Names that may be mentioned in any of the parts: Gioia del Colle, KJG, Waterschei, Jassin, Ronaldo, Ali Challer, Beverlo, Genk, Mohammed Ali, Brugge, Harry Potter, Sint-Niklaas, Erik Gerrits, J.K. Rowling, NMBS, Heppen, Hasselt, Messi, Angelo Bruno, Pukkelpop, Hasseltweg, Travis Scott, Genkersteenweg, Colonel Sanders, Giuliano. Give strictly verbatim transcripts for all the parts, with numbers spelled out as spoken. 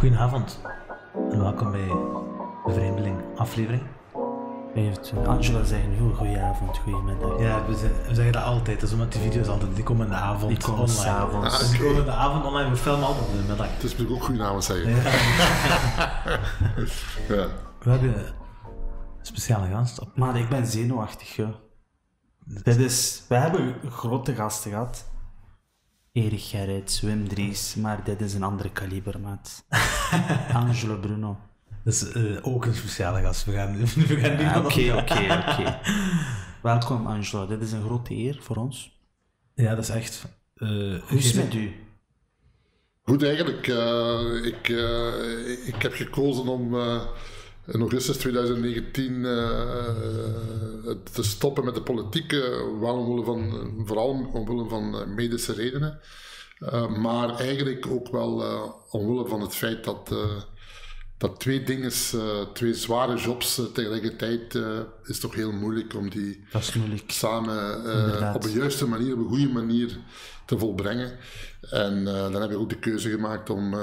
Goedenavond en welkom bij de Vreemdeling aflevering. Heeft Angela zeggen heel goedenavond, goedemiddag. Ja, we zeggen dat altijd. Dat is omdat die video's altijd, die komen in de avond. Die komen s'avonds. Ah, okay. Die komen in de avond online, we filmen altijd in de middag. Dus moet ik ook goedenavond zeggen. Ja. Ja. We hebben een speciale gast op. Maar ik ben zenuwachtig, joh. Dit is... We hebben grote gasten gehad. Erik Gerrits, Wim Dries, maar dit is een andere kaliber, maat. Angelo Bruno. Dat is uh, ook een speciale gast. We gaan, we gaan nu nog. Oké, oké, oké. Welkom, Angelo. Dit is een grote eer voor ons. Ja, dat is echt... Uh, Hoe is het met u? Goed, eigenlijk. Uh, ik, uh, ik heb gekozen om uh, in augustus twintig negentien uh, te stoppen met de politiek. Uh, wel van, vooral omwille van medische redenen. Uh, maar eigenlijk ook wel uh, omwille van het feit dat... Uh, Dat twee dingen, uh, twee zware jobs uh, tegelijkertijd, uh, is toch heel moeilijk om die moeilijk. samen uh, op de juiste manier, op een goede manier te volbrengen. En uh, dan heb ik ook de keuze gemaakt om uh,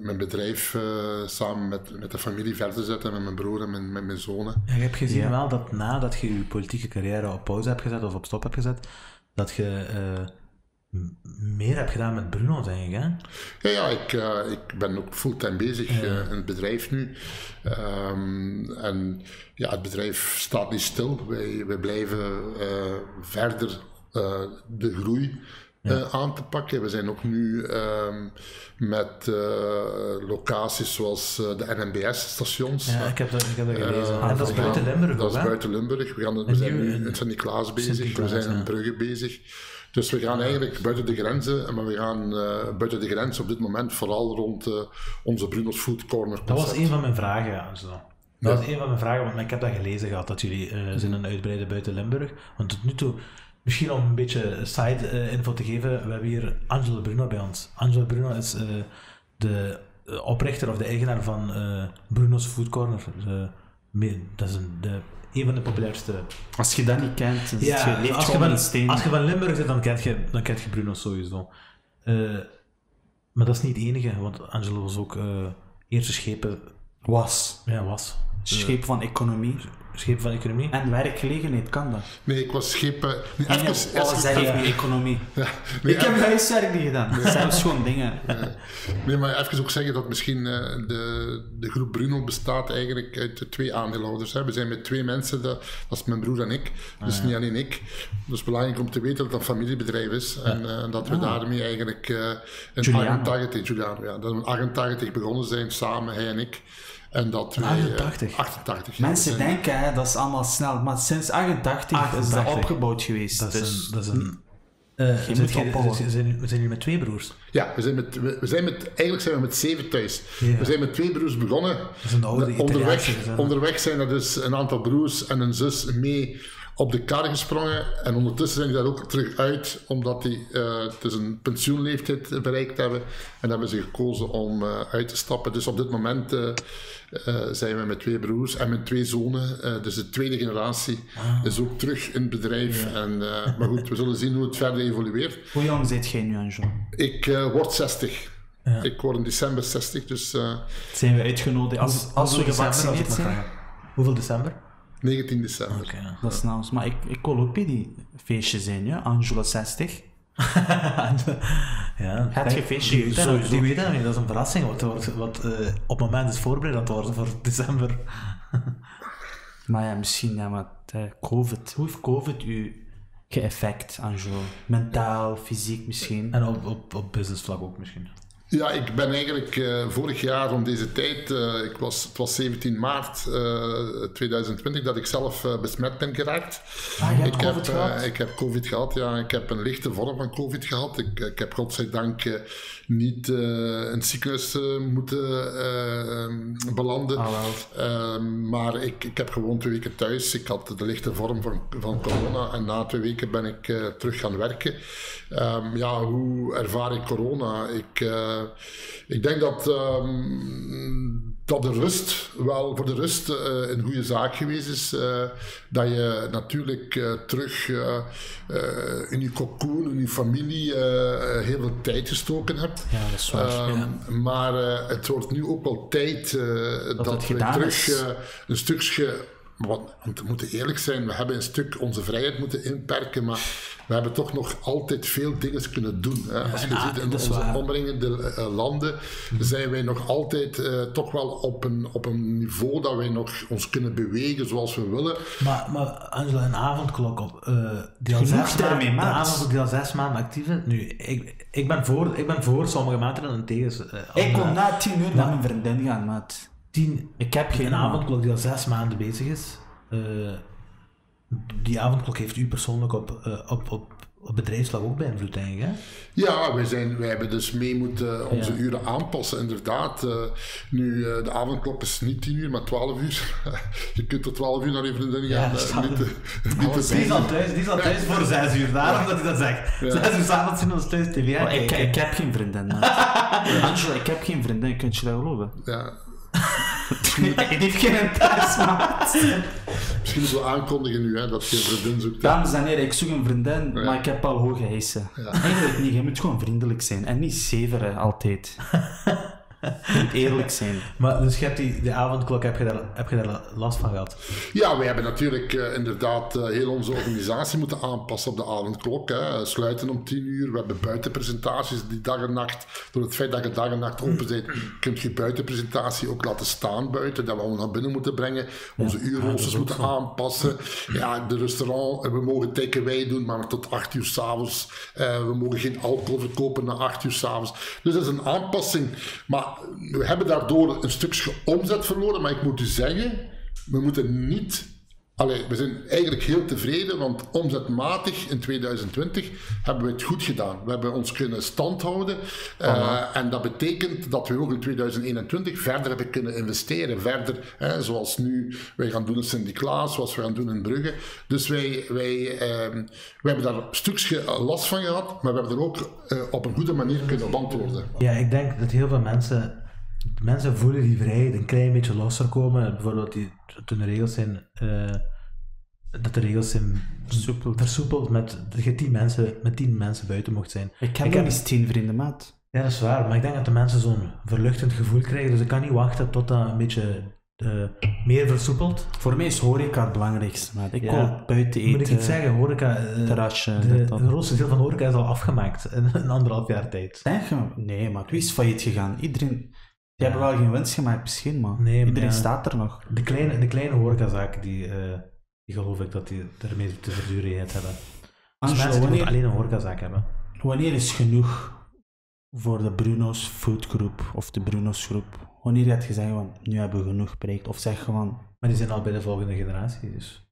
mijn bedrijf uh, samen met, met de familie verder te zetten, met mijn broer en mijn, met mijn zonen. En je hebt gezien ja. wel dat nadat je je politieke carrière op pauze hebt gezet of op stop hebt gezet, dat je... Uh, meer heb gedaan met Bruno, denk ik, hè? Ja, ja ik, uh, ik ben ook fulltime bezig uh. Uh, in het bedrijf nu. Um, en ja, het bedrijf staat niet stil. Wij, wij blijven uh, verder uh, de groei uh, ja. aan te pakken. We zijn ook nu um, met uh, locaties zoals uh, de N M B S-stations. Ja, ik heb dat, ik heb dat gelezen. Uh, en dat is buiten Limburg, Dat is buiten Limburg. We, gaan, we zijn nu in Sint-Niklaas bezig, Sint-Niklaas, we zijn in ja. Brugge bezig. Dus we gaan eigenlijk buiten de grenzen, maar we gaan uh, buiten de grens op dit moment vooral rond uh, onze Bruno's Food Corner concept. Dat was een van mijn vragen, ja. Dat ja. was een van mijn vragen, want ik heb dat gelezen gehad, dat jullie uh, zijn aan uitbreiden buiten Limburg. Want tot nu toe, misschien om een beetje side-info uh, te geven, we hebben hier Angelo Bruno bij ons. Angelo Bruno is uh, de oprichter of de eigenaar van uh, Bruno's Food Corner. Uh, dat is een... De, Een van de populairste. Als je dat niet kent, dan ja, je leeft als je van een steen. Als je van Limburg zit, dan kent je, dan kent je Bruno sowieso. Uh, maar dat is niet het enige, want Angelo was ook uh, eerste schepen... Was. Ja, was. Scheep van economie. Scheep van economie. En werkgelegenheid, kan dat? Nee, ik was schepen... Nee, nee, even, ja, oh, zij heeft niet economie. Ja, nee, ik heb huiswerk niet gedaan. Nee, dat zijn gewoon dingen. Nee. nee, maar even ook zeggen dat misschien de, de groep Bruno bestaat eigenlijk uit twee aandeelhouders. Hè. We zijn met twee mensen, dat is mijn broer en ik. Dus ah, ja. niet alleen ik. Dus belangrijk om te weten dat het een familiebedrijf is. En ja. uh, dat we oh. daarmee eigenlijk uh, in achtentachtig, Giuliano, ja, dat we in achtentachtig begonnen zijn, samen, hij en ik. En dat wij, achtentachtig. achtentachtig ja, mensen zijn... denken, hè, dat is allemaal snel, maar sinds achtentachtig is dat opgebouwd geweest. Dat is dus een... Dat is een... Uh, je moet je, dus, zijn, we zijn hier met twee broers. Ja, we zijn met, we, we zijn met, eigenlijk zijn we met zeven thuis. Yeah. We zijn met twee broers begonnen. Dat is een oude onderweg, onderweg zijn er dus een aantal broers en een zus mee op de kar gesprongen. En ondertussen zijn die daar ook terug uit, omdat die uh, dus een pensioenleeftijd bereikt hebben. En hebben ze gekozen om uh, uit te stappen. Dus op dit moment uh, uh, zijn we met twee broers en met twee zonen. Uh, dus de tweede generatie ah. is ook terug in het bedrijf. Ja. En, uh, maar goed, we zullen zien hoe het verder evolueert. Hoe jong zit jij nu, Angelo? Ik uh, word zestig. Ja. Ik word in december zestig, dus... Uh, zijn we uitgenodigd als, als, als we gevaccineerd zijn? Hoeveel december? negentien december. Oké, okay, dat is ja. nou. Maar ik, ik wil ook bij die feestje zijn, ja? Angelo zestig. ja, het je feestje die, sowieso. Die, die weet dat niet, dat is een verrassing. Wat, wat, wat uh, op het moment is voorbereid aan te worden voor december. maar ja, misschien ja, met uh, COVID. Hoe heeft COVID u geëffect, Angelo? Mentaal, fysiek misschien? En op, op, op businessvlak ook misschien? Ja, ik ben eigenlijk uh, vorig jaar om deze tijd, uh, ik was, het was zeventien maart tweeduizend twintig, dat ik zelf uh, besmet ben geraakt. Ah, je ik, COVID heb, gehad? Uh, ik heb COVID gehad, ja. Ik heb een lichte vorm van COVID gehad. Ik, ik heb godzijdank uh, niet uh, in het ziekenhuis uh, moeten uh, belanden. Ah, uh, maar ik, ik heb gewoon twee weken thuis. Ik had de lichte vorm van, van corona en na twee weken ben ik uh, terug gaan werken. Um, ja, hoe ervaar ik corona? Ik... Uh, Ik denk dat um, dat de rust wel voor de rust uh, een goede zaak geweest is. Uh, dat je natuurlijk uh, terug uh, uh, in je cocoon, in je familie uh, heel veel tijd gestoken hebt. Ja, dat is waar. Um, ja. Maar uh, het wordt nu ook wel tijd uh, dat, dat we terug uh, een stukje... Want we moeten eerlijk zijn, we hebben een stuk onze vrijheid moeten inperken, maar we hebben toch nog altijd veel dingen kunnen doen. Hè. Als je ja, ziet in onze omringende landen, zijn wij nog altijd uh, toch wel op een, op een niveau dat wij nog ons kunnen bewegen zoals we willen. Maar, maar Angela, een avondklok op. Uh, die al zes daarmee maand, maand. Een avondklok die al zes maanden actief is. Nu, ik, ik, ben voor, ik ben voor sommige maatregelen en tegen. Uh, ik kon na tien uur naar mijn vriendin gaan, maat. Tien, ik heb geen avondklok die al zes maanden bezig is. Uh, die avondklok heeft u persoonlijk op, uh, op, op, op bedrijfslag ook beïnvloed, denk ik, hè? Ja, wij, zijn, wij hebben dus mee moeten onze ja. uren aanpassen, inderdaad. Uh, nu, uh, de avondklok is niet tien uur, maar twaalf uur. Je kunt tot twaalf uur naar even gaan. Ja, uh, niet te, niet oh, die is al thuis, die is al thuis voor zes uur, daarom ja. dat ik dat zeg. Ja. Zes uur s'avonds in ons thuis tv. Oh, ik, ik heb geen vriendin. Angela, ik heb geen vriendin, kun je dat geloven? Ja. Ik heb geen thuismaat. Misschien zo aankondigen nu, hè, dat je een vriendin zoekt. Dames en heren, ik zoek een vriendin, ja. maar ik heb al hoge eisen. Ja. Eigenlijk niet, je moet gewoon vriendelijk zijn en niet zeveren altijd. Je moet eerlijk zijn. Maar dus je hebt die, die avondklok, heb je, daar, heb je daar last van gehad? Ja, we hebben natuurlijk uh, inderdaad uh, heel onze organisatie moeten aanpassen op de avondklok. Hè. Sluiten om tien uur, we hebben buitenpresentaties die dag en nacht. Door het feit dat je dag en nacht open bent, kun je buitenpresentatie ook laten staan buiten. Dat we ons naar binnen moeten brengen. Onze ja, uurroosters ja, moeten van. aanpassen. Ja, de restaurant, we mogen takeaway doen, maar tot acht uur s'avonds. Uh, we mogen geen alcohol verkopen na acht uur s'avonds. Dus dat is een aanpassing. Maar we hebben daardoor een stukje omzet verloren, maar ik moet u zeggen, we moeten niet... Allee, we zijn eigenlijk heel tevreden, want omzetmatig in tweeduizend twintig hebben we het goed gedaan. We hebben ons kunnen standhouden uh, en dat betekent dat we ook in tweeduizend eenentwintig verder hebben kunnen investeren. Verder, hè, zoals nu wij gaan doen in Sint-Niklaas, zoals we gaan doen in Brugge. Dus wij, wij, um, wij hebben daar een stukje last van gehad, maar we hebben er ook uh, op een goede manier kunnen beantwoorden. Ja, ik denk dat heel veel mensen... Mensen voelen die vrijheid een klein beetje losser komen. Bijvoorbeeld die, toen de regels zijn, uh, dat de regels zijn versoepeld, versoepeld met dat je tien mensen, met tien mensen buiten mocht zijn. Ik heb nog eens tien vrienden, maat. Ja, dat is waar, maar ik denk dat de mensen zo'n verluchtend gevoel krijgen. Dus ik kan niet wachten tot dat een beetje uh, meer versoepelt. Voor mij is horeca het belangrijkste, maat. Ik ja. kom buiten eten. Moet ik iets zeggen, horeca... Uh, terrasje. De, de grootste deel van horeca is al afgemaakt in een anderhalf jaar tijd. Echt? Nee, maar wie is failliet gegaan? Iedereen... Die hebben wel geen winst gemaakt misschien, maar nee, iedereen ja, staat er nog. De kleine, de kleine horecazaken, die, uh, die geloof ik dat die ermee te verduren hebben. Angelo, dus mensen wanneer, alleen een horecazaak hebben. Wanneer is genoeg voor de Bruno's Food Group of de Bruno's Groep? Wanneer heb je gezegd van, nu hebben we genoeg bereikt? Of zeg gewoon... Maar die zijn al bij de volgende generatie, dus...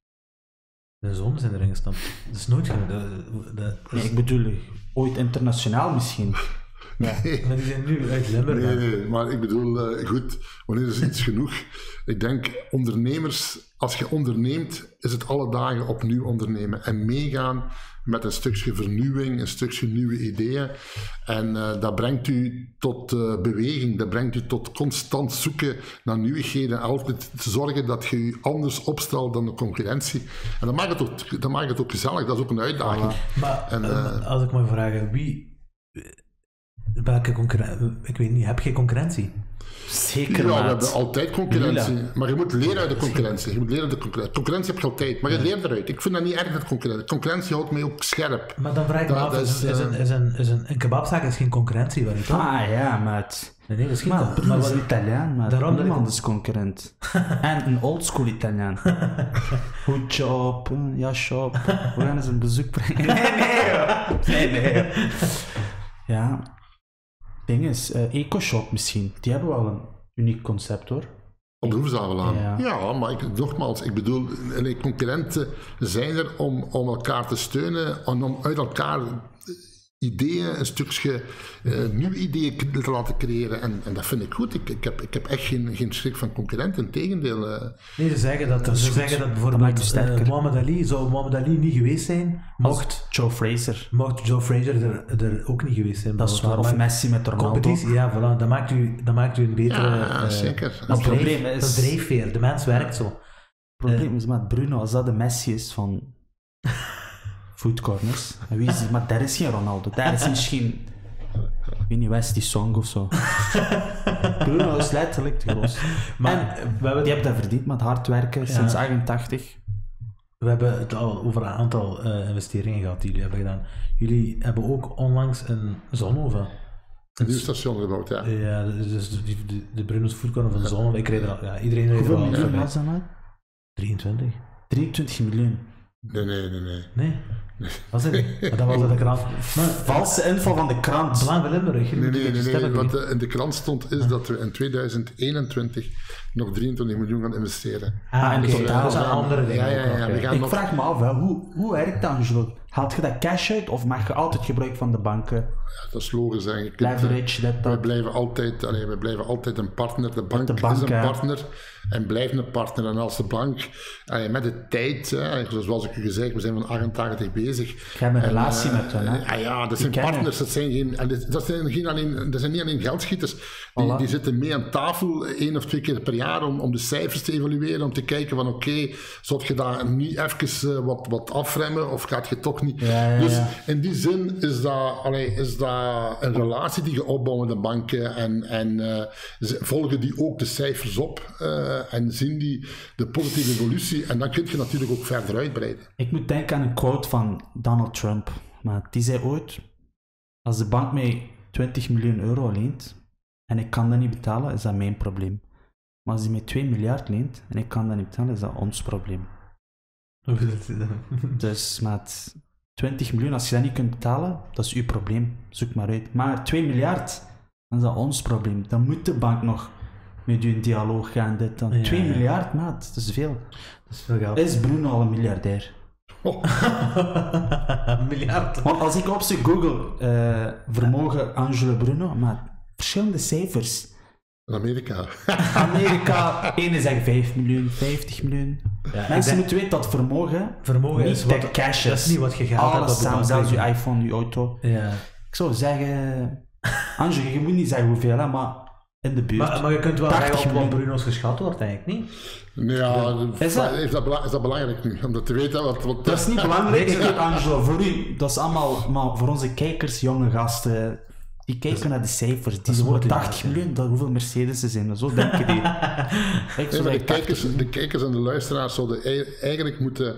De zonen zijn erin gestampt. Dat is nooit genoeg. De, de, de... Nee, ik bedoel, ooit internationaal misschien. Ja, nee. Maar die zijn nu uit Limburg. Nee, nee, maar ik bedoel, uh, goed, wanneer is iets genoeg? Ik denk, ondernemers, als je onderneemt, is het alle dagen opnieuw ondernemen. En meegaan met een stukje vernieuwing, een stukje nieuwe ideeën. En uh, dat brengt u tot uh, beweging, dat brengt u tot constant zoeken naar nieuwigheden. Altijd zorgen dat je je anders opstelt dan de concurrentie. En dat maakt het ook, dat maakt het ook gezellig, dat is ook een uitdaging. Voilà. Maar en, uh, als ik mag vragen, wie... Welke concurrentie? Ik weet niet, heb je concurrentie? Zeker. Ja, we hebben altijd concurrentie. Lula. Maar je moet leren uit de concurrentie. Je moet leren uit de concurrentie. Concurrentie heb je altijd, maar je ja. leert eruit. Ik vind dat niet erg dat concurrentie. Concurrentie houdt mij ook scherp. Maar dan vraag ik me af: is, is, een, is, een, is een, een kebabzaak is geen concurrentie, wat ik dan? Ah ja, maat. Nee, nee, dat is geen concurrentie. Maar wat Italiaan, maat. Daarom niemand is concurrent. En een oldschool Italiaan. Goed job, ja, shop. We gaan eens een bezoek brengen. Nee, nee, joh. Nee, nee. Ja. Ding is, uh, EcoShop misschien. Die hebben wel een uniek concept, hoor. Op de Hoefzamelaan. Ja. ja, maar ik, nogmaals, ik bedoel, concurrenten zijn er om, om elkaar te steunen en om uit elkaar ideeën, een stukje uh, nieuwe ideeën te laten creëren. En, en dat vind ik goed. Ik, ik, heb, ik heb echt geen, geen schrik van concurrenten. Integendeel. Uh, nee, ze zeggen dat, dat, ze zeggen dat bijvoorbeeld uh, Mohammed Ali, zou Mohammed Ali niet geweest zijn, mocht Joe Frazier, mocht Joe Frazier er, er ook niet geweest zijn. Dat is waar. Of Messi met Ronaldo. Competitie, ja, voilà. Dat maakt u, dat maakt u een betere... Ja, uh, zeker. Dat probleem is... Dat drijfveer. De mens werkt zo. Het probleem uh, is met Bruno, als dat de Messi is van... Food Corners. En wie is die? Maar daar is geen Ronaldo. Daar is misschien... Winnie West, die song of zo. Bruno is letterlijk te groot. Maar en, we hebben... die hebt dat verdiend met hard werken, ja. Sinds achtentachtig. We hebben het al over een aantal uh, investeringen gehad die jullie hebben gedaan. Jullie hebben ook onlangs een Zonova. Een nieuw station gebouwd, ja. Ja, dus de, de, de Bruno's Food Corner van Zonova. Ik reed er, ja, iedereen reed er al. Hoeveel miljoen was dat nou? drieëntwintig. drieëntwintig miljoen? Nee, nee, nee, nee. Nee? Was het niet? Maar dat was de krant. Maar, valse info van de krant. Belang Limburg. Nee, nee, nee, nee, nee. Wat in de krant stond is ah. dat we in tweeduizend eenentwintig nog drieëntwintig miljoen gaan investeren. Ah, oké. Okay. Dat is een andere ding. Ja, ja, ja, ja. Ik nog... vraag me af, hè. Hoe, hoe werkt dat, Angelo? Haalt je dat cash uit of mag je altijd gebruik van de banken? Ja, dat is logisch eigenlijk. Leverage, dat, dat. We blijven altijd, allee, we blijven altijd een partner. De bank, de bank is een partner he. En blijft een partner. En als de bank, allee, met de tijd, hè, zoals ik u gezegd, we zijn van achtentachtig bezig. Je hebt een en, relatie uh, met hen. Hè? Uh, ja, dat zijn partners. Dat zijn, geen, dat, zijn geen alleen, dat zijn niet alleen geldschieters. Die, die zitten mee aan tafel één of twee keer per jaar om, om de cijfers te evalueren. Om te kijken van oké, okay, zult je daar niet even uh, wat, wat afremmen of gaat je toch niet. Ja, ja, ja. Dus in die zin is dat, allee, is dat een relatie die je opbouwt met de banken en, en uh, volgen die ook de cijfers op uh, en zien die de positieve evolutie en dan kun je natuurlijk ook verder uitbreiden. Ik moet denken aan een quote van Donald Trump, maar die zei ooit, als de bank mij twintig miljoen euro leent en ik kan dat niet betalen, is dat mijn probleem. Maar als die mij twee miljard leent en ik kan dat niet betalen, is dat ons probleem. Dus maat, twintig miljoen, als je dat niet kunt betalen, dat is uw probleem, zoek maar uit. Maar twee miljard, dan is dat ons probleem. Dan moet de bank nog met u in dialoog gaan, dit dan. Ja, twee miljard, maat, dat is veel. Dat is veel geld. Is Bruno al een miljardair? Oh. Een miljard. Want als ik opzoek Google, uh, vermogen Angelo Bruno, maat, verschillende cijfers. Amerika. Amerika, ene zegt vijf miljoen, vijftig miljoen. Ja, mensen moeten weten dat vermogen, vermogen niet is wat cash is. Dat is niet wat je gaat hebben. Samen, zelfs je iPhone, je auto. Ja. Ik zou zeggen, Angelo, je moet niet zeggen hoeveel, hè, maar in de buurt. Maar, maar je kunt wel zeggen op wat Bruno's geschat wordt, eigenlijk niet? Nee, ja, is dat, is dat, is dat belangrijk nu? Om dat te weten. Wat, wat... Dat is niet belangrijk, Angelo, voor u. Dat is allemaal maar voor onze kijkers, jonge gasten. Die kijken dus, naar de cijfers, die worden tachtig miljoen, dat hoeveel Mercedes er zijn, zo denk je die. Kijk, zo nee, de, kijkers, de kijkers en de luisteraars zouden eigenlijk moeten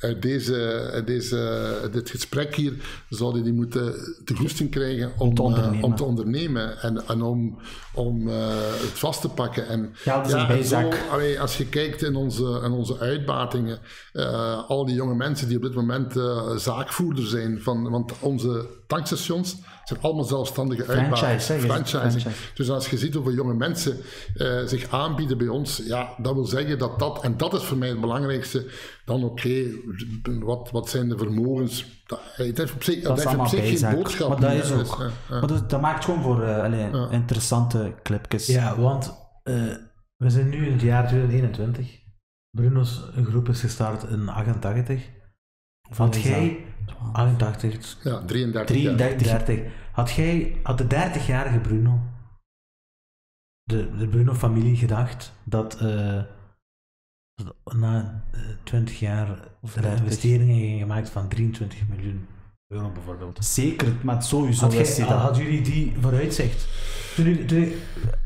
uit deze, deze, dit gesprek hier, zouden die moeten de goesting krijgen om, om, te, ondernemen. Uh, om te ondernemen en, en om, om uh, het vast te pakken. En, ja, dat is ja, een bijzak. Zo, allee, als je kijkt in onze, in onze uitbatingen, uh, al die jonge mensen die op dit moment uh, zaakvoerder zijn, van, want onze tankstations zijn allemaal zelfstandige uitbaten, franchising. Dus als je ziet hoeveel jonge mensen uh, zich aanbieden bij ons, ja, dat wil zeggen dat dat, en dat is voor mij het belangrijkste, dan oké, okay, wat, wat zijn de vermogens? Dat, het heeft op zich, dat dat heeft op zich geen boodschap. Maar dat, is ook, dus, uh, uh. maar dat, dat maakt gewoon voor uh, alleen, uh. interessante clipjes. Ja, want uh, we zijn nu in het jaar tweeduizend eenentwintig. Bruno's groep is gestart in achtentachtig. Wat jij... achtentachtig. Ja, drieëndertig. drieëndertig. Had jij, had de dertigjarige Bruno, de, de Bruno-familie gedacht dat uh, na twintig jaar of er investeringen gingen gemaakt van drieëntwintig miljoen euro bijvoorbeeld? Zeker, maar sowieso. Had, jij, had, had jullie die vooruitzicht? De, de,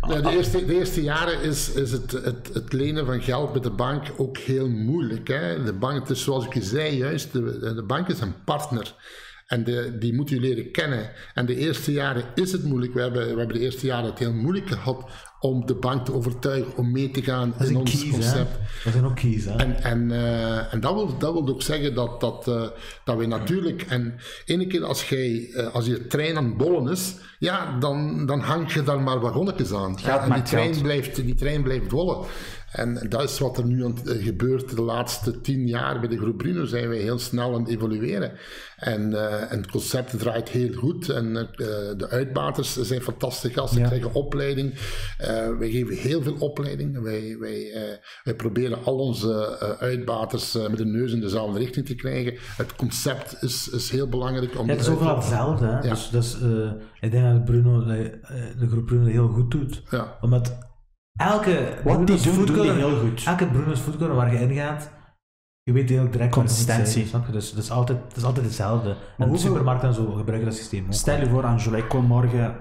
ja, de, eerste, de eerste jaren is, is het, het, het lenen van geld bij de bank ook heel moeilijk. Hè? De bank, dus zoals ik je zei juist, de, de bank is een partner. En de, die moet je leren kennen. En de eerste jaren is het moeilijk. We hebben, we hebben de eerste jaren het heel moeilijk gehad om de bank te overtuigen om mee te gaan in ons kies, concept. Hè? Dat zijn ook keys. En, en, uh, en dat wil, dat wil ook zeggen dat, dat, uh, dat we natuurlijk... En ene keer als, jij, uh, als je trein aan het bollen is, ja, dan, dan hang je daar maar wagonnetjes aan. En die trein, blijft, die trein blijft bollen. En dat is wat er nu gebeurt de laatste tien jaar bij de groep Bruno. Zijn we heel snel aan het evolueren. En, uh, en het concept draait heel goed. En uh, de uitbaters zijn fantastische gasten. Ja. Krijgen opleiding. Uh, wij geven heel veel opleiding. Wij, wij, uh, wij proberen al onze uh, uitbaters uh, met de neus in dezelfde richting te krijgen. Het concept is, is heel belangrijk. Om ja, het is overal hetzelfde. Ja. Dus, dus uh, ik denk dat Bruno, de groep Bruno heel goed doet. Ja. Omdat elke Bruno's Food Corner, heel goed. Elke Bruno's Food Corner waar je ingaat, je weet heel direct consistentie. Zijn, dus het is altijd, het is altijd hetzelfde. Maar en hoeveel... de supermarkt en zo gebruiken dat systeem ook. Stel je voor, Angelo, ik kom morgen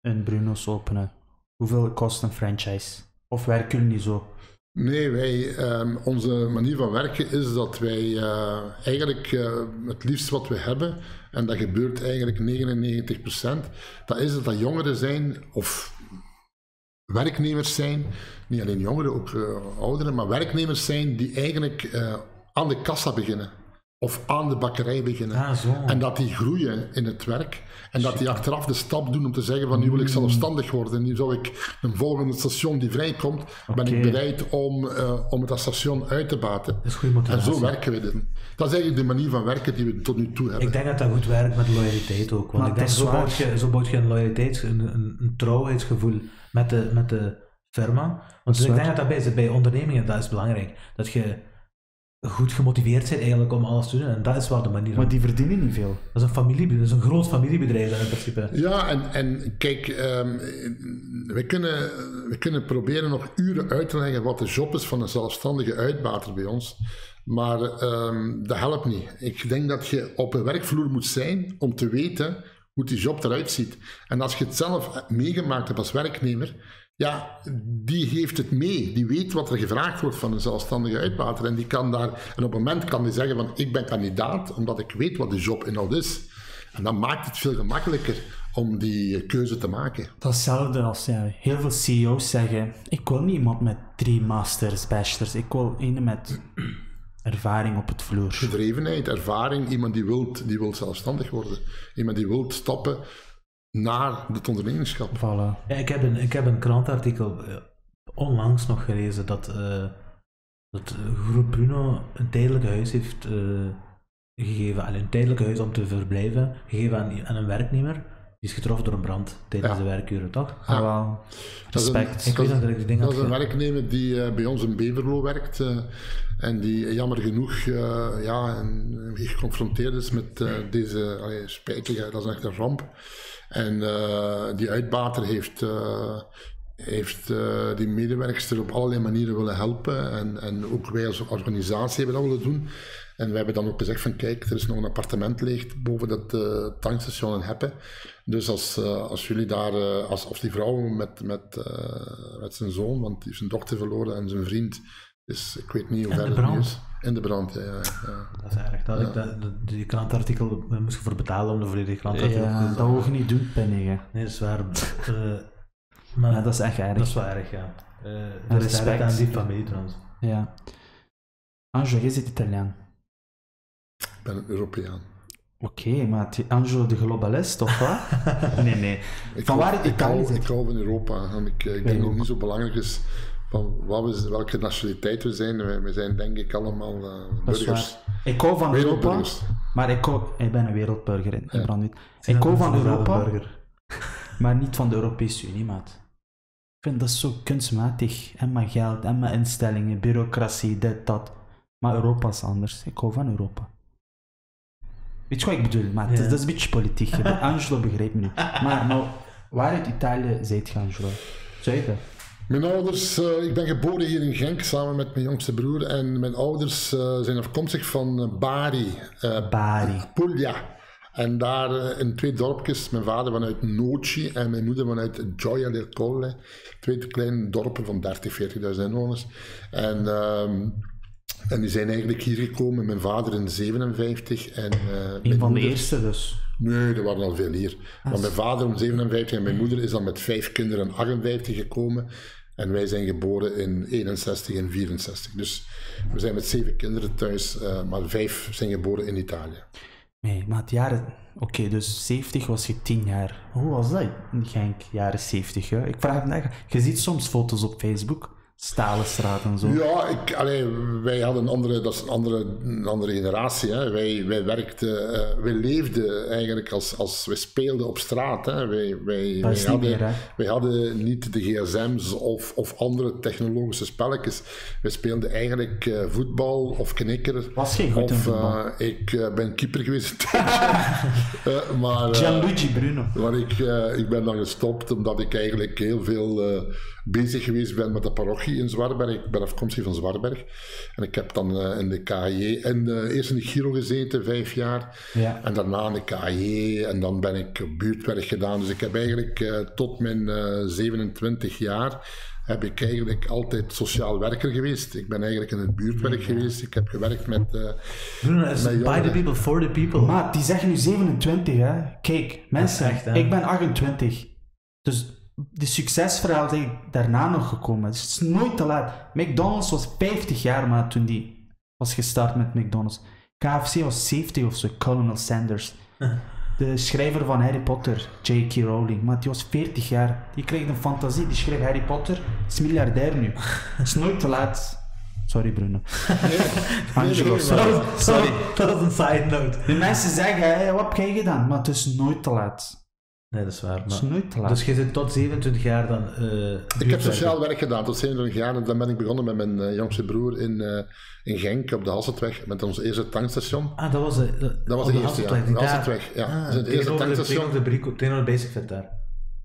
een Bruno's openen. Hoeveel kost een franchise? Of werken jullie niet zo? Nee, wij, um, onze manier van werken is dat wij uh, eigenlijk uh, het liefst wat we hebben, en dat gebeurt eigenlijk negenennegentig procent, dat is dat dat jongeren zijn, of werknemers zijn, niet alleen jongeren, ook uh, ouderen, maar werknemers zijn die eigenlijk uh, aan de kassa beginnen. Of aan de bakkerij beginnen. Ah, zo. En dat die groeien in het werk. En dat die achteraf de stap doen om te zeggen van nu wil ik zelfstandig worden. Nu zou ik een volgende station die vrijkomt, okay. ben ik bereid om, uh, om het station uit te baten. Dat is goede motivatie. En zo werken we dit. Dat is eigenlijk de manier van werken die we tot nu toe hebben. Ik denk dat dat goed werkt met loyaliteit ook. Want maar ik denk zo bouw je, zo bouw je een loyaliteits, een, een, een trouwheidsgevoel met de, met de firma. Want dus ik denk dat dat bij, bij ondernemingen dat is belangrijk. Dat je goed gemotiveerd zijn eigenlijk om alles te doen. En dat is wel de manier. Maar die verdienen niet veel. Dat is een familiebedrijf, dat is een groot familiebedrijf in principe. Ja, en, en kijk, um, we, kunnen, we kunnen proberen nog uren uit te leggen wat de job is van een zelfstandige uitbater bij ons. Maar um, dat helpt niet. Ik denk dat je op een werkvloer moet zijn om te weten hoe die job eruit ziet. En als je het zelf meegemaakt hebt als werknemer, ja, die heeft het mee. Die weet wat er gevraagd wordt van een zelfstandige uitbater. En die kan daar, en op het moment kan die zeggen van ik ben kandidaat, omdat ik weet wat de job inhoud is. En dan maakt het veel gemakkelijker om die keuze te maken. Datzelfde als ja, heel veel C E O's zeggen, ik wil niet iemand met drie masters, bachelors. Ik wil een met ervaring op het vloer. Gedrevenheid, ervaring. Iemand die wilt, die wilt zelfstandig worden. Iemand die wilt stappen naar het ondernemerschap. Voilà. Ja, ik, heb een, ik heb een krantartikel onlangs nog gelezen dat, uh, dat groep Bruno een tijdelijk huis heeft uh, gegeven, alleen een tijdelijk huis om te verblijven, gegeven aan, aan een werknemer. Die is getroffen door een brand tijdens ja. de werkuren, toch? Ja. Wow. Respect. Ik weet dat ik die dingen. Dat is een werknemer die uh, bij ons in Beverlo werkt uh, en die jammer genoeg uh, ja, en, uh, geconfronteerd is met uh, deze uh, spijtige, dat is echt een ramp. En uh, die uitbater heeft, uh, heeft uh, die medewerkster op allerlei manieren willen helpen. En, en ook wij als organisatie hebben dat willen doen. En we hebben dan ook gezegd van kijk, er is nog een appartement leeg boven dat uh, tankstation in Heppen. Dus als, uh, als jullie daar, uh, als, of die vrouw met, met, uh, met zijn zoon, want die heeft zijn dochter verloren en zijn vriend. Dus ik weet niet hoe ver het is. In de brand, ja. ja. Dat is erg. Dat, ja. dat, dat, die krantartikel, daar moest je voor betalen om de volledige krantartikel te ja, dat mogen je niet doen, penningen. Nee, dat is waar. uh, maar ja, dat is echt erg. Dat is wel erg, ja. Uh, dat is respect aan die familie trouwens. Ja. Angelo, jij zit Italiaan. Ik ben een Europeaan. Oké, okay, maar die Angelo de globalist, of wat? nee, nee. Ik van waar ik hou, ik hou van Europa. En ik, ik denk dat het niet zo belangrijk is wat we, welke nationaliteit we zijn. We zijn denk ik allemaal uh, burgers. Ik hou van Europa, maar ik, hou, ik ben een wereldburger in ja. brand. Ik hou van Europa, maar niet van de Europese Unie, maat. Ik vind dat zo kunstmatig. En mijn geld, en mijn instellingen, bureaucratie, dit, dat. Maar Europa is anders. Ik hou van Europa. Weet je wat ik bedoel, maat? Ja. Dat is een beetje politiek. Angelo begrijpt me nu. Maar nou, waar uit Italië zijt je, Angelo? Zuiden? Mijn ouders, uh, ik ben geboren hier in Genk samen met mijn jongste broer en mijn ouders uh, zijn afkomstig van Bari, uh, Bari. Puglia. En daar uh, in twee dorpjes, mijn vader vanuit Noci en mijn moeder vanuit Gioia del Colle. Twee kleine dorpen van dertig, veertigduizend inwoners. En, uh, en die zijn eigenlijk hier gekomen, mijn vader in zevenenvijftig. En, uh, Een van de eerste dus? Nee, er waren al veel hier. Maar mijn vader om zevenenvijftig en mijn moeder is dan met vijf kinderen in achtenvijftig gekomen. En wij zijn geboren in eenenzestig en vierenzestig. Dus we zijn met zeven kinderen thuis, uh, maar vijf zijn geboren in Italië. Nee, maar het jaren... Oké, okay, dus zeventig was je tien jaar. Hoe was dat in Genk, jaren zeventig? Hè? Ik vraag me echt... Je ziet soms foto's op Facebook stalen straat en zo. Ja, ik, allee, wij hadden een andere, dat is een andere, een andere generatie. Hè. Wij, wij werkten, uh, wij leefden eigenlijk als, als wij speelden op straat. Hè. Wij, wij, wij, hadden, meer, hè? wij hadden niet de gsm's of, of andere technologische spelletjes. Wij speelden eigenlijk uh, voetbal of knikker. Was geen goed in voetbal. Uh, ik uh, ben keeper geweest. uh, maar, uh, Gianluigi Bruno. Maar ik, uh, ik ben dan gestopt omdat ik eigenlijk heel veel uh, bezig geweest ben met de parochie in Zwartberg. Ik ben afkomstig van Zwartberg. En ik heb dan uh, in de K J G en uh, eerst in de Giro gezeten, vijf jaar. Ja. En daarna in de K J G. En dan ben ik buurtwerk gedaan. Dus ik heb eigenlijk uh, tot mijn uh, zevenentwintig jaar heb ik eigenlijk altijd sociaal werker geweest. Ik ben eigenlijk in het buurtwerk ja. geweest. Ik heb gewerkt met... Uh, Bruno, is met by the people, for the people. Maat, die zeggen nu zevenentwintig, hè. Kijk, mensen, echt, hè? Ik ben achtentwintig. Dus... de succesverhaal dat daarna nog gekomen. Het is nooit te laat. McDonald's was vijftig jaar maat toen die was gestart met McDonald's. K F C was zeventig of zo, Colonel Sanders. De schrijver van Harry Potter, J K Rowling, maar die was veertig jaar. Die kreeg een fantasie, die schreef Harry Potter. Is miljardair nu. Het is nooit te laat. Sorry Bruno. Nee, Angelo, nee, sorry. Sorry, dat is een side note. De mensen zeggen, hey, wat heb jij gedaan? Maar het is nooit te laat. Nee, dat is waar. Maar... dat is nooit te laat. Dus je zit tot zevenentwintig jaar dan... Uh, ik heb sociaal werk gedaan tot zevenentwintig jaar en dan ben ik begonnen met mijn uh, jongste broer in, uh, in Genk op de Hasseltweg met ons eerste tankstation. Ah, dat was, uh, dat was de, de eerste, Hasseltweg, ja. De Hasseltweg, ja. Ah, dus het eerste tankstation. Tegenover de Basic Fit daar.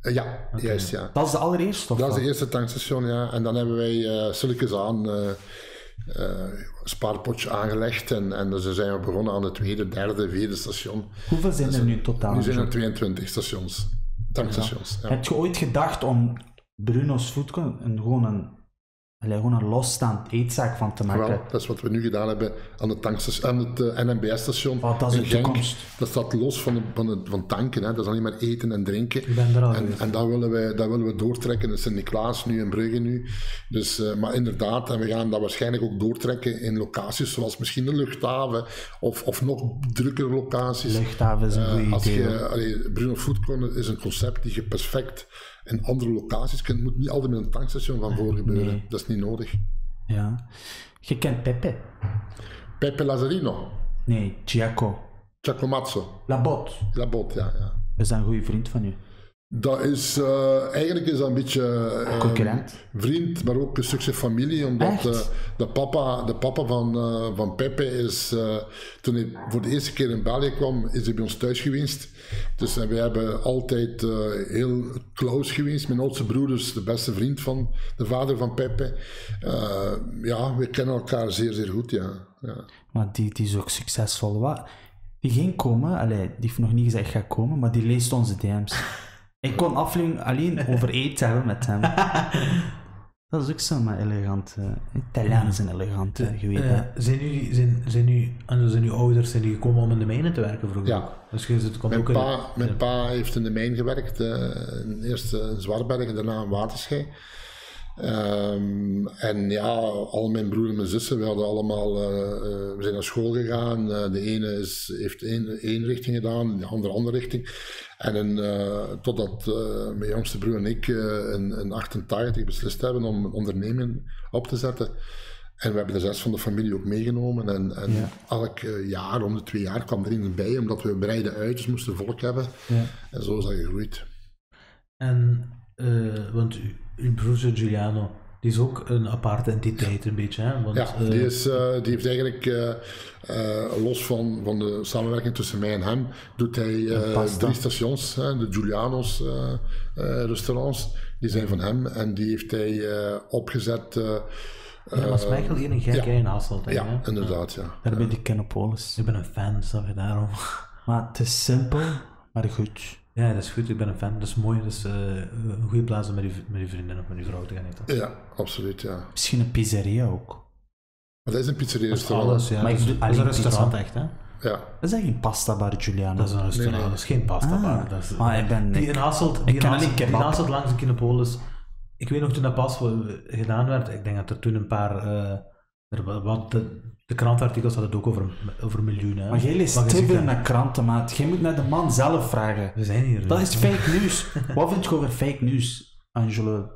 Uh, ja, okay. Juist, ja. Dat is de allereerste? Dat is de eerste tankstation, ja. En dan hebben wij uh, zulletjes aan... Uh, Uh, spaarpotje aangelegd en, en dus zijn we begonnen aan het tweede, derde, vierde station. Hoeveel zijn er nu totaal? Nu zijn er tweeëntwintig stations, tankstations. Ja. Ja. Heb je ooit gedacht om Bruno's Food Corner gewoon een, gewoon een losstaand eetzaak van te maken? Wel, dat is wat we nu gedaan hebben aan, de tankstas, aan het uh, N M B S station. Oh, dat is de toekomst. Dat staat los van, van, van tanken, hè. Dat is alleen maar eten en drinken. Ik ben er al en en dat, willen wij, dat willen we doortrekken in Sint-Niklaas nu, in Brugge nu. Dus, uh, maar inderdaad, en we gaan dat waarschijnlijk ook doortrekken in locaties zoals misschien de luchthaven of, of nog drukkere locaties. Luchthaven is een goede idee. Uh, allee, Bruno's Food Corner is een concept die je perfect in andere locaties. Het moet niet altijd met een tankstation van voor gebeuren. Nee. Dat is niet nodig. Ja. Je kent Pepe? Pepe Lazzarino? Nee, Giaco. Giacomazzo. Labot. Labot, ja, ja. Is dat een goede vriend van u? Dat is... Uh, eigenlijk is dat een beetje... Uh, concurrent? Vriend, maar ook een stukje familie. Omdat uh, de, papa, de papa van, uh, van Pepe is... Uh, toen hij voor de eerste keer in Bali kwam, is hij bij ons thuis geweest. Dus uh, we hebben altijd uh, heel close geweest. Mijn oudste broer is de beste vriend van de vader van Pepe. Uh, ja, we kennen elkaar zeer, zeer goed, ja. Ja. Maar die, die is ook succesvol. Wat? Die ging komen, allee, die heeft nog niet gezegd ga komen, maar die leest onze D M's. Ik kon aflevering alleen over eten hebben met hem. Dat is ook zo'n elegant. Uh, Italianen zijn elegant, ja, je weet. Uh, zijn, u, zijn, zijn, u, zijn uw ouders zijn die gekomen om in de mijnen te werken vroeger? Ja. Dus het komt mijn, ook pa, in, mijn ja. pa heeft in de mijn gewerkt. Uh, eerst in Zwartberg en daarna in Waterschei. Um, en ja, al mijn broer en mijn zussen, we hadden allemaal, uh, uh, we zijn naar school gegaan. Uh, de ene is, heeft één richting gedaan, de andere andere richting. En in, uh, totdat uh, mijn jongste broer en ik uh, in, in achtentachtig beslist hebben om een onderneming op te zetten. En we hebben de rest van de familie ook meegenomen. En, en ja. elk uh, jaar, om de twee jaar, kwam er iemand bij, omdat we breiden uit, dus moesten volk hebben. Ja. En zo is dat gegroeid. En, uh, want u... uw broer Giuliano, die is ook een aparte entiteit een beetje, hè? Want, ja, die, is, uh, die heeft eigenlijk, uh, uh, los van, van de samenwerking tussen mij en hem, doet hij uh, drie stations, hè? De Giuliano's uh, uh, restaurants, die zijn van hem en die heeft hij uh, opgezet. Uh, Ja, dat was Michael hier een Genk ja. in Hasselt. Ja, hè? Inderdaad, ja. Daar ben ik Kenopolis. Ik ben een fan, snap je daarom. Maar het is simpel, maar goed. Ja, dat is goed. Ik ben een fan. Dat is mooi. Dat is uh, een goede plaats om met je vriendin of met je vrouw te gaan eten. Ja, absoluut, ja. Misschien een pizzeria ook. Maar dat is een pizzeria restaurant. Alles, ja. Maar dat is, is een restaurant echt, hè? Ja. Dat is echt geen pasta bar, Giuliano. Dat is een restaurant. Nee, nee. Dat is geen pasta ah, bar. Dat is, maar ik ben... Die in Hasselt, die in Hasselt, die in Hasselt langs de Kinopolis. Ik weet nog toen dat pas gedaan werd. Ik denk dat er toen een paar... Uh, er, wat, de, De krantenartikels hadden het ook over, over miljoenen. Maar jij leest te veel naar krantenmaat. Jij moet naar de man zelf vragen. We zijn hier. Dat is fake nieuws. Wat vind je over fake nieuws, Angelo?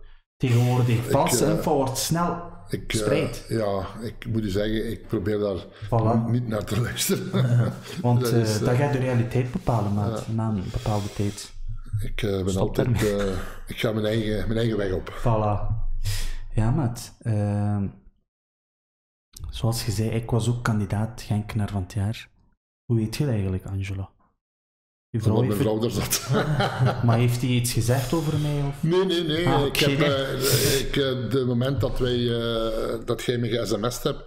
tegenwoordig. Vals en forward, snel. Ik, uh, ja, ik moet je zeggen, ik probeer daar voilà. niet naar te luisteren. Uh, want dat, is, uh, dat gaat de realiteit bepalen, maat, uh, na een bepaalde tijd. Ik uh, ben altijd, uh, ik ga mijn eigen, mijn eigen weg op. Voilà. Ja, maat. Uh, zoals je zei, ik was ook kandidaat Genkenaar van het jaar. Hoe heet je dat eigenlijk, Angelo? Vrouw mijn vrouw daar zat. Maar heeft hij iets gezegd over mij? Of? Nee, nee, nee. Ah, ik heb, uh, ik, uh, de moment dat, wij, uh, dat jij me ge-sms'd hebt,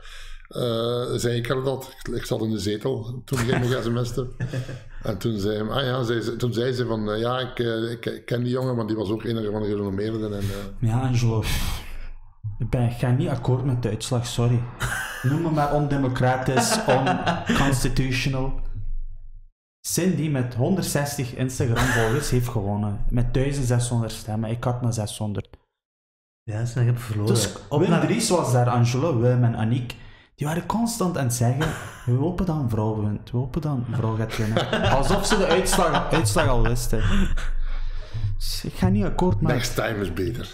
uh, zei ik al dat. Ik, ik zat in de zetel toen jij me ge-sms'd hebt. En toen zei, ah ja, zei, toen zei ze van, uh, ja, ik, uh, ik, ik ken die jongen, want die was ook een van de gerenommeerden. En, uh... Ja, Angelo. Ik, ben, ik ga niet akkoord met de uitslag, sorry. Noem me maar ondemocratisch, unconstitutional. Cindy met honderdzestig Instagram-volgers heeft gewonnen. Met duizend zeshonderd stemmen. Ik had maar zeshonderd. Ja, ze hebben verloren. Dus Wim Dries was daar, Angelo, Wim en Aniek. Die waren constant aan het zeggen, we hopen dan vrouw wint, we hopen dan vrouw gaat winnen. Alsof ze de uitslag, uitslag al wisten. Dus ik ga niet akkoord maken. Next time is beter.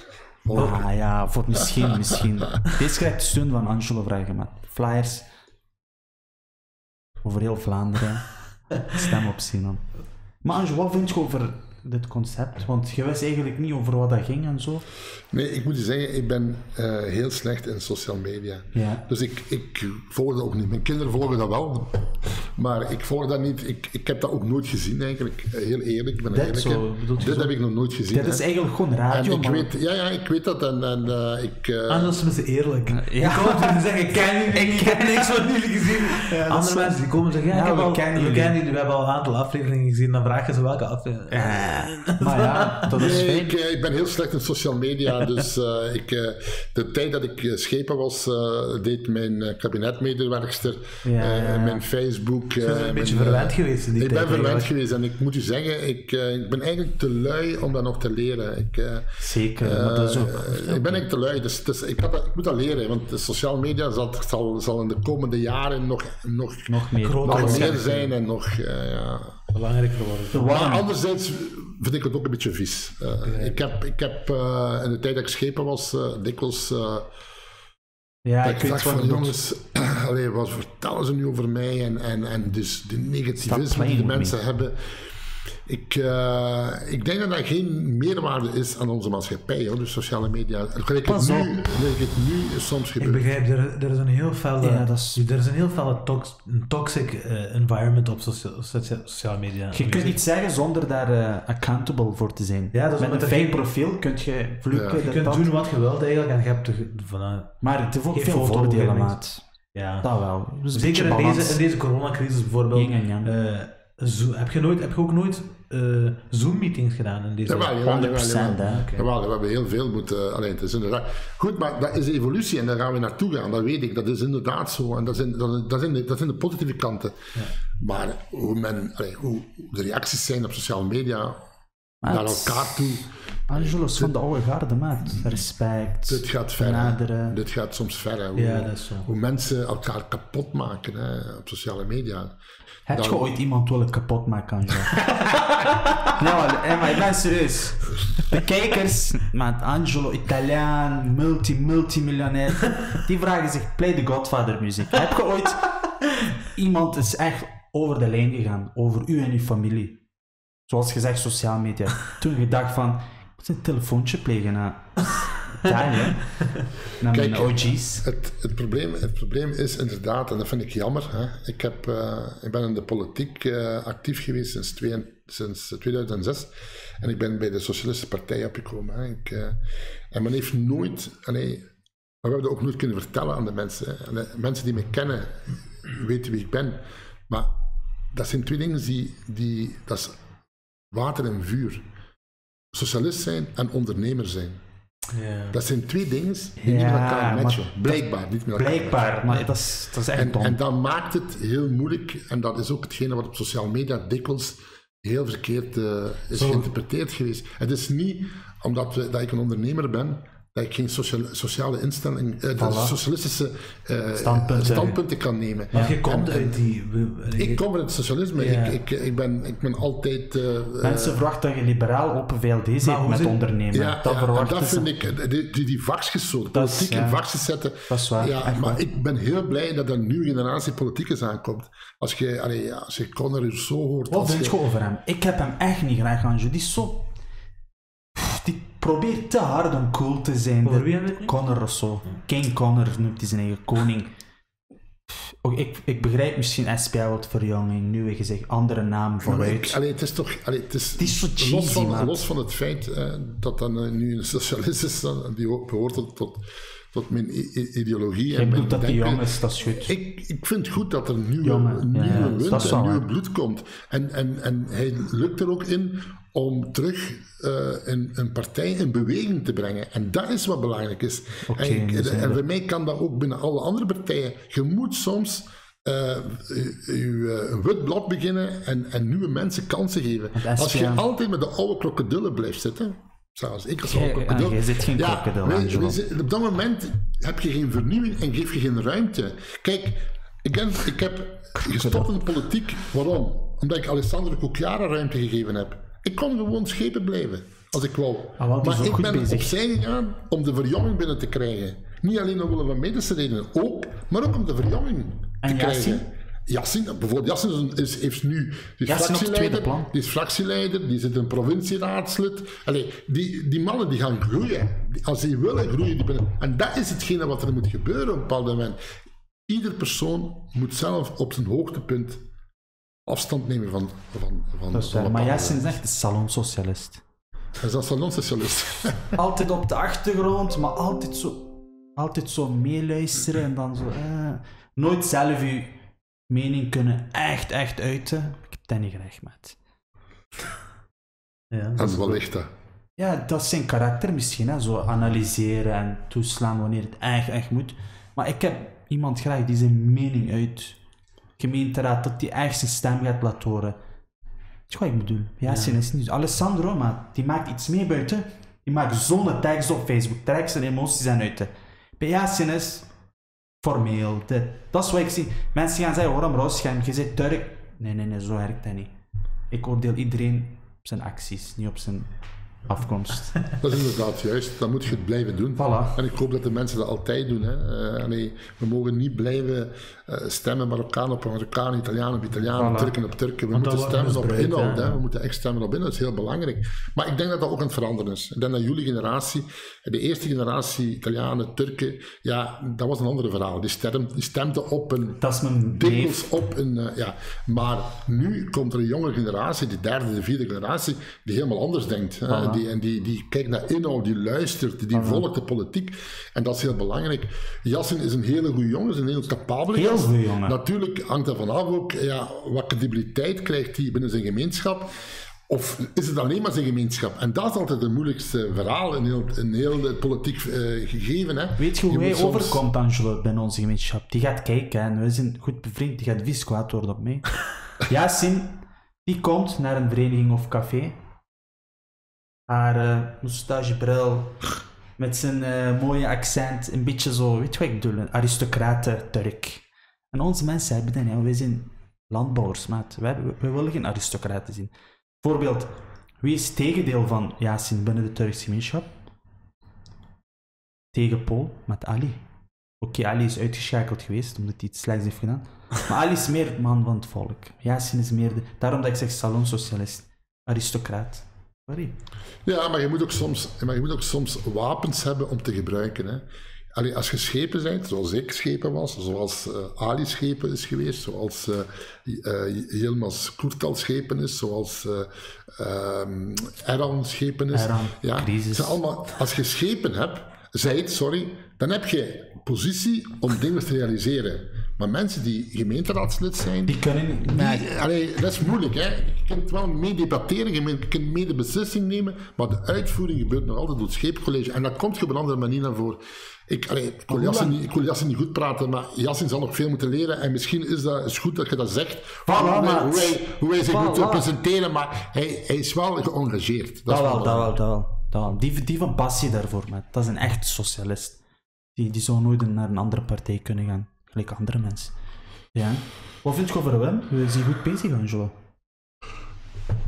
Volgende. Ah ja, voor misschien, misschien. Deze krijgt de steun van Angelo vragen, met flyers. Over heel Vlaanderen. Stem op Sinan. Maar Ange, wat vind je over dit concept? Want je wist eigenlijk niet over wat dat ging en zo. Nee, ik moet je zeggen, ik ben uh, heel slecht in social media. Ja. Dus ik, ik volg dat ook niet. Mijn kinderen volgen dat wel, maar ik volg dat niet. Ik, ik heb dat ook nooit gezien eigenlijk. Heel eerlijk, ik ben dat eerlijk. Zo, dit heb zo? ik nog nooit gezien. Dat is eigenlijk gewoon radio, en ik weet, ja, ja, ik weet dat. En, en, uh, ik, uh... Anders mensen eerlijk. Ja. Ja. Ik kan gewoon zeggen, ik ken jullie, ik heb niks van jullie gezien. Ja, andere mensen die komen zeggen, ja, ja, ik heb we, al, kennen we, kennen jullie. we hebben al een aantal afleveringen gezien, dan vragen ze welke aflevering. Ja. Maar ja, dat is nee, ik, ik ben heel slecht in social media, dus uh, ik, uh, de tijd dat ik schepen was, uh, deed mijn kabinetmedewerkster, ja, ja. Uh, mijn Facebook... Uh, dus een mijn, beetje verwend geweest in die ik tijd. Ik ben verwend geweest en ik moet u zeggen, ik, uh, ik ben eigenlijk te lui om dat nog te leren. Ik, uh, Zeker, uh, maar dat is ook... Uh, ik ben eigenlijk te lui, dus, dus ik, dat, ik moet dat leren, want de social media zal, zal, zal in de komende jaren nog, nog, nog meer, groter nog meer zijn en nog... Uh, ja, belangrijker worden. Maar anderzijds vind ik het ook een beetje vies. Uh, ja. Ik heb, ik heb uh, in de tijd dat ik schepen was, uh, dikwijls... Uh, ja, ik dacht van, jongens, allee, wat vertellen ze nu over mij? En, en, en dus de negativisme die de mensen me. hebben. Ik, uh, ik denk dat dat geen meerwaarde is aan onze maatschappij, hoor, de sociale media. Gelijk het, het nu soms gebeurt. Ik begrijp, er, er is een heel felle, ja, dat is... er is een heel felle tox, een toxic uh, environment op sociale socia socia media. Je kunt iets zeggen zonder daar uh, accountable voor te zijn. Ja, dus met, met een fijn profiel kun je vloeken. Ja. Je kunt dat doen wat je wilt eigenlijk en je hebt de, vanuit... Maar het heeft ook veel voordelen, maat. Ja, dat wel. Dus zeker in deze, in deze coronacrisis bijvoorbeeld. Zo, heb, je nooit, heb je ook nooit uh, Zoom-meetings gedaan in deze jawel, jawel, honderd procent? Jawel, jawel. Okay. Jawel, we hebben heel veel moeten... Alleen, het is inderdaad... Goed, maar dat is evolutie en daar gaan we naartoe gaan, dat weet ik. Dat is inderdaad zo en dat zijn, dat, dat zijn, de, dat zijn de positieve kanten. Ja. Maar hoe, men, allee, hoe de reacties zijn op sociale media, maat, naar elkaar toe... Angelo's van de oude garde, maat. Respect, dit gaat ver, naderen. Dit gaat soms ver, hoe, ja, dat is zo. Hoe mensen elkaar kapot maken, hè, op sociale media. Heb je dan... ooit iemand willen kapot maken, Angelo? Nou, maar ik ben serieus. De kijkers, maat, Angelo, Italiaan, multi, multimiljonair, die vragen zich, play the Godfather muziek. Heb je ooit... Iemand is echt over de lijn gegaan, over u en uw familie. Zoals gezegd, sociaal media. Toen je dacht van, ik moet een telefoontje plegen naar... Italië, naar mijn O G's. Het, het, probleem, het probleem is inderdaad, en dat vind ik jammer, hè. Ik, heb, uh, ik ben in de politiek uh, actief geweest sinds, twee, sinds tweeduizend zes en ik ben bij de Socialistische Partij opgekomen. Hè. Ik, uh, en men heeft nooit, allee, maar we hebben dat ook nooit kunnen vertellen aan de mensen. Hè. De mensen die me kennen, weten wie ik ben. Maar dat zijn twee dingen die, die dat is water en vuur. Socialist zijn en ondernemer zijn. Ja. Dat zijn twee dingen die ja, niet met elkaar matchen. Blijkbaar niet met elkaar Blijkbaar, maar dat is, dat is echt en, dom. En dat maakt het heel moeilijk. En dat is ook hetgene wat op sociale media dikwijls heel verkeerd uh, is Zo. geïnterpreteerd geweest. Het is niet omdat we, dat ik een ondernemer ben, dat ik geen sociale, sociale instelling, uh, voilà. socialistische uh, standpunten. standpunten kan nemen. Maar je komt en, uit die... Ik kom uit het socialisme. Ja. Ik, ik, ik, ben, ik ben altijd... Uh, Mensen verwachten dat je liberaal open V L D zit met ondernemen. Ja, dat, ja, en dat vind ik... Die, die, die vakjes zo, politiek ja, in vakjes zetten. Dat is waar. Ja, maar waar. Ik ben heel blij dat er een nieuwe generatie politiekers aankomt. Als je, allee, als je Conor zo hoort... Wat vind je over hem? Ik heb hem echt niet graag aan. Die is zo... Die probeert te hard om cool te zijn. Over wie hebben we het? Conor of zo. King Conor noemt hij zijn eigen koning. Pff, ook, ik, ik begrijp misschien S P L wat verjonging, nieuwe gezicht, andere naam vooruit. Ja, allee, het is toch... Allee, het is, het is zo cheesy, los van, los van het feit eh, dat dat nu een socialist is, die behoort tot, tot, tot mijn ideologie. Ik bedoel dat die jong is, dat is goed. Ik, ik vind het goed dat er nieuwe, Jongen, nieuwe ja, wind dat en nieuw bloed komt. En, en, en hij lukt er ook in... om terug uh, een, een partij in beweging te brengen. En dat is wat belangrijk is. Okay, en, ik, en voor mij kan dat ook binnen alle andere partijen. Je moet soms uh, je uh, wit blad beginnen en, en nieuwe mensen kansen geven. Als je altijd met de oude krokodillen blijft zitten... Zelfs ik als oude krokodil... Je zit geen ja, krokodil, ja, op dat moment heb je geen vernieuwing en geef je geen ruimte. Kijk, ik, ben, ik heb gestopt in de politiek. Waarom? Omdat ik Alessandro Cucchiara ruimte gegeven heb. Ik kon gewoon schepen blijven, als ik wou. Ah, maar ik ben bezig. Opzij gegaan om de verjonging binnen te krijgen. Niet alleen om van medische redenen, ook, maar ook om de verjonging en te Jassin? krijgen. Jassin, bijvoorbeeld, Jassin is, heeft nu... Die is, fractieleider, die is fractieleider, die zit een provincieraadslid. Allee, die, die mannen die gaan groeien. Als die willen groeien, die binnen... En dat is hetgene wat er moet gebeuren op een bepaald moment. Ieder persoon moet zelf op zijn hoogtepunt... afstand nemen van... van, van, dus, van maar Jassin is echt een salonsocialist. Hij is een salonsocialist. Altijd op de achtergrond, maar altijd zo... Altijd zo meeluisteren en dan zo... Eh, nooit zelf uw mening kunnen echt, echt uiten. Ik heb dat niet graag, maat. Ja, dat is wel echt, hè. Ja, dat is zijn karakter misschien, hè. Zo analyseren en toeslaan wanneer het echt, echt moet. Maar ik heb iemand graag die zijn mening uit... gemeenteraad, dat die echt zijn stem gaat laten horen. Dat is wat ik moet doen. Jassin ja. is niet. Alessandro, maar die maakt iets mee buiten. Die maakt zo'n tekst op Facebook. Trekt zijn emoties aan uiten. Bij Jassin is formeel. Dit. Dat is wat ik zie. Mensen gaan zeggen, waarom Roosheim? Je zit Turk. Nee, nee, nee, zo werkt dat niet. Ik oordeel iedereen op zijn acties, niet op zijn afkomst. Dat is inderdaad juist. Dan moet je het blijven doen. Voilà. En ik hoop dat de mensen dat altijd doen. Hè. Uh, nee, we mogen niet blijven uh, stemmen Marokkaan op Marokkaan, Italiaan op Italiaan, voilà. Turken op Turken. We Want moeten stemmen op breed, inhoud. Hè. We moeten echt stemmen op inhoud. Dat is heel belangrijk. Maar ik denk dat dat ook aan het veranderen is. Ik denk dat jullie generatie, de eerste generatie Italianen, Turken, ja, dat was een ander verhaal. Die, stem, die stemden op een... Dat is mijn dikwijls op een... Uh, ja. Maar nu komt er een jonge generatie, de derde, de vierde generatie, die helemaal anders denkt. Voilà. Die, en die, die kijkt naar inhoud, die luistert, die Aha. volgt de politiek. En dat is heel belangrijk. Jassin is een hele goede jongen, is een heel capabele jongen. Natuurlijk hangt er vanaf ook, ja, wat credibiliteit krijgt hij binnen zijn gemeenschap. Of is het alleen maar zijn gemeenschap? En dat is altijd het moeilijkste verhaal, een heel, een heel politiek uh, gegeven. Hè. Weet je hoe je hij soms... overkomt, Angelo, binnen onze gemeenschap? Die gaat kijken, en we zijn goed bevriend, die gaat vies kwaad worden op mij. Jassin, die komt naar een vereniging of café... Haar uh, moustachebril, met zijn uh, mooie accent, een beetje zo, weet je wat ik bedoel, een aristocraten-Turk. En onze mensen hebben dat, ja, wij zijn landbouwers, maat. Wij, wij willen geen aristocraten zien. Bijvoorbeeld, wie is het tegendeel van Jassin binnen de Turkse gemeenschap? Tegen Paul, met Ali. Oké, okay, Ali is uitgeschakeld geweest, omdat hij iets slechts heeft gedaan. Maar Ali is meer man van het volk. Jassin is meer de... Daarom dat ik zeg salonsocialist, aristocraat. Sorry. Ja, maar je moet ook soms, maar je moet ook soms wapens hebben om te gebruiken. Hè. Allee, als je schepen bent, zoals ik schepen was, zoals uh, Ali schepen is geweest, zoals uh, uh, Yilmaz Koertal schepen is, zoals uh, um, Eran schepen is. Eran, ja, crisis. Zijn allemaal, als je schepen hebt, zijt, sorry, dan heb je positie om dingen te realiseren. Maar mensen die gemeenteraadslid zijn... Die kunnen niet... Die, allee, dat is moeilijk, hè. Je kunt wel mee debatteren, je kunt mee de beslissing nemen, maar de uitvoering gebeurt nog altijd door het scheepcollege. En dat komt je op een andere manier naar voren. Ik, allee, ik wil Jassin, Jassin niet goed praten, maar Jassin zal nog veel moeten leren. En misschien is dat is goed dat je dat zegt, voilà, nee, hoe, hij, hoe hij zich voilà. moet presenteren, maar hij, hij is wel geëngageerd. Dat, dat wel, dat wel, dat wel. gedaan. Die, die van Bassi daarvoor, maar dat is een echt socialist. Die, die zou nooit naar een andere partij kunnen gaan, gelijk andere mensen. Ja. Wat vind je over Wim? We zijn goed bezig, Angelo.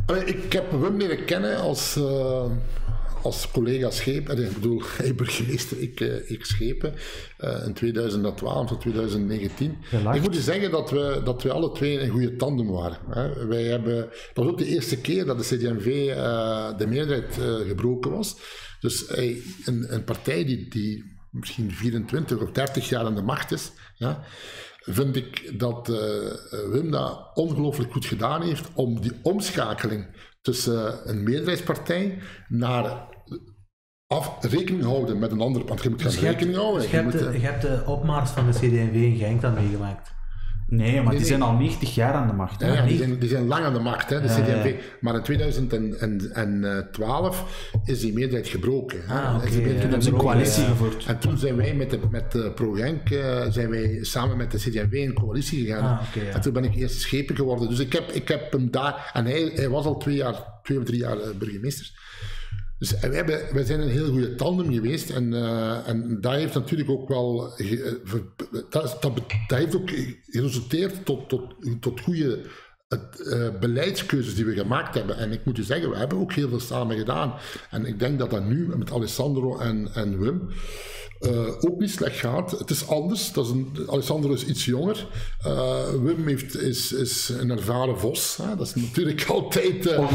Allee, ik heb Wim leren kennen als, uh, als collega schepen. Ik bedoel, hij burgemeester, ik, uh, ik schepen. Uh, in twintig twaalf tot twintig negentien. Ik moet je zeggen dat we, dat we alle twee een goede tandem waren. Hè. Wij hebben, dat was ook de eerste keer dat de C D en V uh, de meerderheid uh, gebroken was. Dus hey, een, een partij die, die misschien vierentwintig of dertig jaar aan de macht is... Ja, vind ik dat uh, Wim dat ongelooflijk goed gedaan heeft om die omschakeling tussen uh, een meerderheidspartij naar af, rekening houden met een andere partij. Je moet dus gaan je rekening hebt, houden. Je, je, hebt de, de, je hebt de opmars van de C D en V in Genk dan meegemaakt. Nee, maar nee, die nee. zijn al negentig jaar aan de macht. Hè? Ja, die, zijn, die zijn lang aan de macht, hè, de ja, C D en V. Ja. Maar in twintig twaalf is die meerderheid gebroken. Hè? Ah, okay. Toen hebben ze een coalitie uh, gevoerd. En toen zijn wij met, de, met uh, Pro-Genk uh, zijn wij samen met de C D en V in coalitie gegaan. Ah, okay, ja. En toen ben ik eerst schepen geworden. Dus ik heb, ik heb hem daar... En hij, hij was al twee, jaar, twee of drie jaar uh, burgemeester. Dus wij, hebben, wij zijn een heel goede tandem geweest en, uh, en dat heeft natuurlijk ook wel, ge, ver, dat, dat, dat heeft ook geresulteerd tot, tot, tot goede het, uh, beleidskeuzes die we gemaakt hebben. En ik moet u zeggen, we hebben ook heel veel samen gedaan. En ik denk dat dat nu met Alessandro en, en Wim uh, ook niet slecht gaat. Het is anders, dat is een, Alessandro is iets jonger. Uh, Wim heeft, is, is een ervaren vos, hè? Dat is natuurlijk altijd... Uh, maar